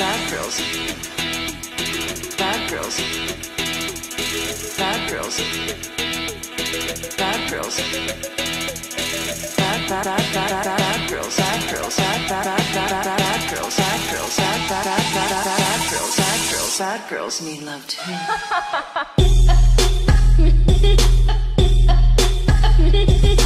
Bad girls. Bad girls. Bad girls. Bad girls. Bad bad bad bad bad girls. Bad girls. Bad bad bad bad girls. Bad girls. Bad bad bad bad girls. Bad girls. Bad girls need love too.